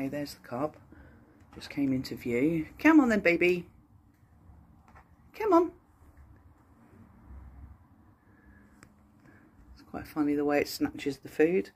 Okay, there's the cub. Just came into view. Come on then, baby. Come on. It's quite funny the way it snatches the food.